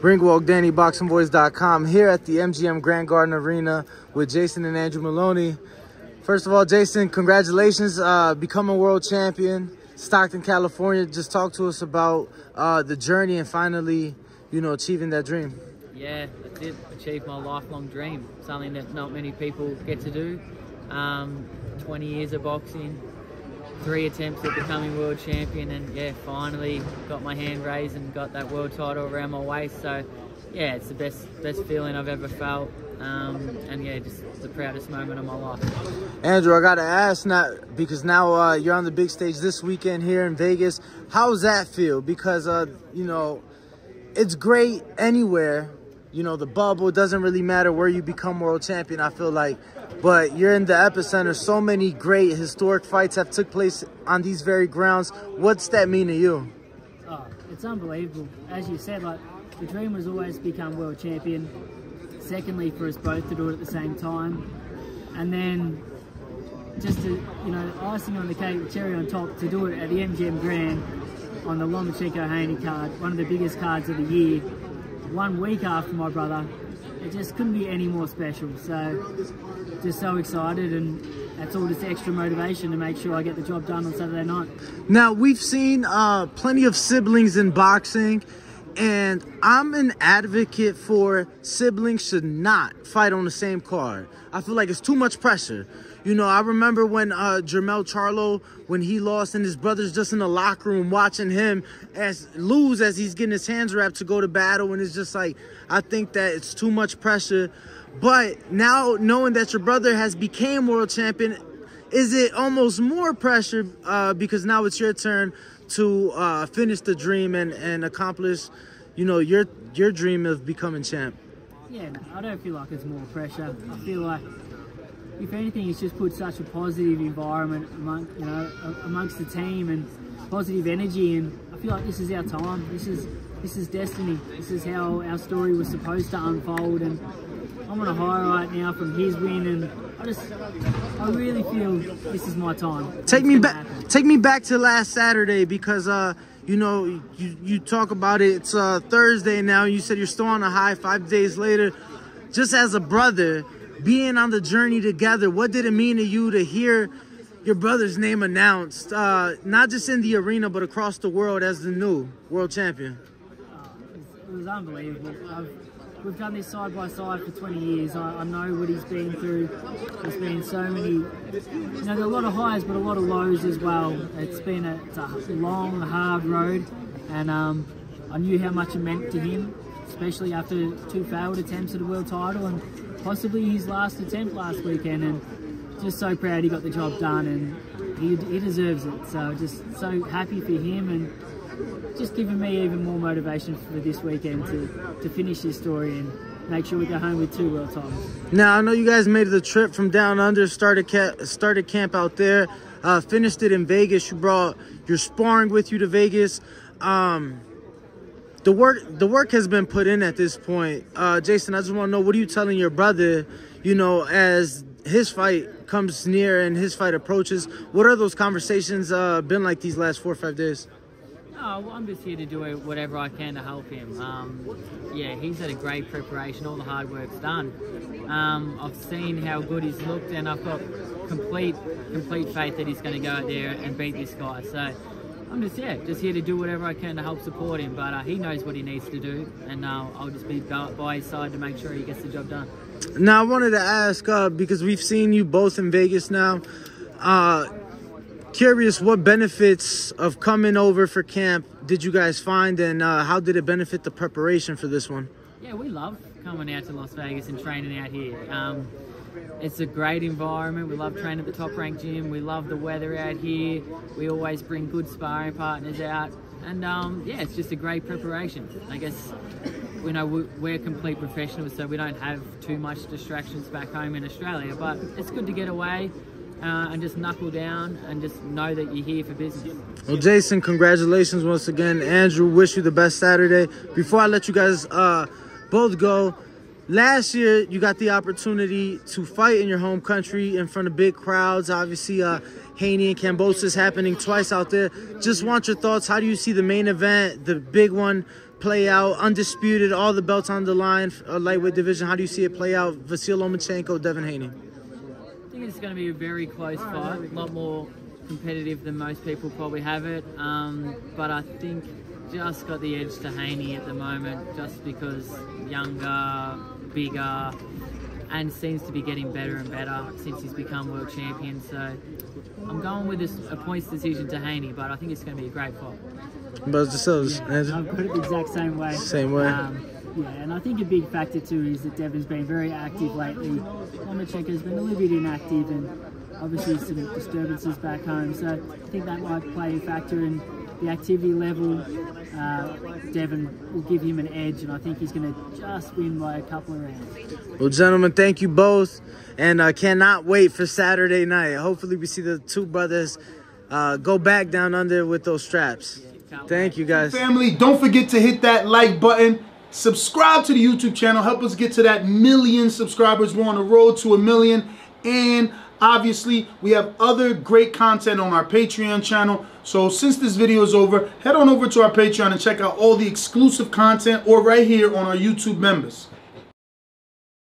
Ringwalk Danny Boxing Boys.com here at the MGM Grand Garden Arena with Jason and Andrew Maloney. First of all, Jason, congratulations becoming world champion, Stockton, California. Just talk to us about the journey and finally, you know, achieving that dream. Yeah, I did achieve my lifelong dream, something that not many people get to do. 20 years of boxing, 3 attempts at becoming world champion, and yeah, finally got my hand raised and got that world title around my waist. So yeah, it's the best feeling I've ever felt, and yeah, just the proudest moment of my life. Andrew, I gotta ask, not because now you're on the big stage this weekend here in Vegas. How's that feel? Because you know, it's great anywhere. You know, the bubble, it doesn't really matter where you become world champion, I feel like. But you're in the epicenter. So many great historic fights have took place on these very grounds. What's that mean to you? Oh, it's unbelievable. As you said, like, the dream was always to become world champion. Secondly, for us both to do it at the same time. And then just to, you know, icing on the cake, the cherry on top, to do it at the MGM Grand on the Long Chico Haney card, one of the biggest cards of the year, 1 week after my brother. It just couldn't be any more special. So just so excited, and that's all just extra motivation to make sure I get the job done on Saturday night. Now, we've seen plenty of siblings in boxing, and I'm an advocate for siblings should not fight on the same card. I feel like it's too much pressure. You know, I remember when Jermell Charlo, when he lost, and his brother's just in the locker room watching him lose as he's getting his hands wrapped to go to battle. And it's just like, I think that it's too much pressure. But now knowing that your brother has became world champion, is it almost more pressure because now it's your turn to finish the dream and accomplish, you know, your dream of becoming champ? Yeah, no, I don't feel like it's more pressure. I feel like, if anything, it's just put such a positive environment amongst the team, and positive energy. And I feel like this is our time. This is destiny. This is how our story was supposed to unfold. And I'm on a high right now from his win, and I really feel this is my time. Take me back to last Saturday, because you know, you talk about it. It's Thursday now. You said you're still on a high 5 days later. Just as a brother, being on the journey together, what did it mean to you to hear your brother's name announced, not just in the arena, but across the world as the new world champion? It was unbelievable. We've done this side by side for 20 years. I know what he's been through. There's been so many, you know, there are a lot of highs, but a lot of lows as well. It's been a long, hard road, and I knew how much it meant to him, especially after 2 failed attempts at a world title, and possibly his last attempt last weekend. And just so proud he got the job done, and he deserves it. So just so happy for him, and just giving me even more motivation for this weekend to finish his story and make sure we go home with 2 world titles. Now, I know you guys made the trip from down under, started camp out there, finished it in Vegas. You brought your sparring with you to Vegas. The work has been put in at this point. Jason, I just want to know, what are you telling your brother, you know, as his fight comes near and his fight approaches? What are those conversations been like these last 4 or 5 days? Oh, well, I'm just here to do whatever I can to help him. Yeah, he's had a great preparation. All the hard work's done. I've seen how good he's looked, and I've got complete faith that he's going to go out there and beat this guy. So I'm just here to do whatever I can to help support him, but he knows what he needs to do, and I'll just be by his side to make sure he gets the job done. Now, I wanted to ask, because we've seen you both in Vegas now, curious what benefits of coming over for camp did you guys find, and how did it benefit the preparation for this one? Yeah, we love coming out to Las Vegas and training out here. It's a great environment. We love training at the Top Rank gym. We love the weather out here. We always bring good sparring partners out. And yeah, it's just a great preparation. I guess, you know, we're complete professionals, so we don't have too much distractions back home in Australia. But it's good to get away and just knuckle down and just know that you're here for business. Well, Jason, congratulations once again. Andrew, wish you the best Saturday. Before I let you guys both go, last year, you got the opportunity to fight in your home country in front of big crowds. Obviously, Haney and Cambosis happening twice out there. Just want your thoughts. How do you see the main event, the big one, play out? Undisputed, all the belts on the line, lightweight division. How do you see it play out? Vasyl Lomachenko, Devin Haney. I think it's going to be a very close fight. A lot more competitive than most people probably have it. But I think just got the edge to Haney at the moment, just because younger, bigger, and seems to be getting better and better since he's become world champion. So I'm going with a points decision to Haney, but I think it's going to be a great fight. But yourselves, Andrew? I've put it the exact same way. Same way. Yeah, and I think a big factor too is that Devin's been very active lately. Lomachenko's been a little bit inactive, and obviously some disturbances back home. So I think that might play a factor in the activity level. Devin will give him an edge, and I think he's going to just win by a couple of rounds. Well, gentlemen, thank you both, and I cannot wait for Saturday night. Hopefully we see the two brothers go back down under with those straps. Thank you, guys. Family, don't forget to hit that like button. Subscribe to the YouTube channel. Help us get to that 1,000,000 subscribers. We're on the road to 1,000,000. And obviously, we have other great content on our Patreon channel. So since this video is over, head on over to our Patreon and check out all the exclusive content, or right here on our YouTube members.